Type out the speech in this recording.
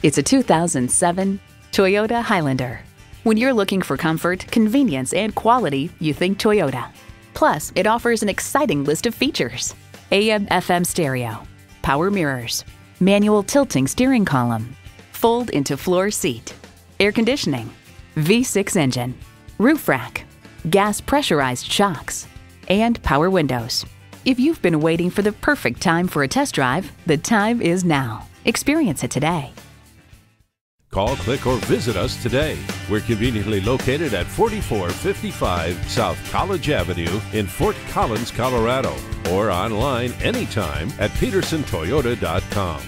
It's a 2007 Toyota Highlander. When you're looking for comfort, convenience, and quality, you think Toyota. Plus, it offers an exciting list of features: AM/FM stereo, power mirrors, manual tilting steering column, fold into floor seat, air conditioning, V6 engine, roof rack, gas pressurized shocks, and power windows. If you've been waiting for the perfect time for a test drive, the time is now. Experience it today. Call, click, or visit us today. We're conveniently located at 4455 South College Avenue in Fort Collins, Colorado, or online anytime at PedersenToyota.com.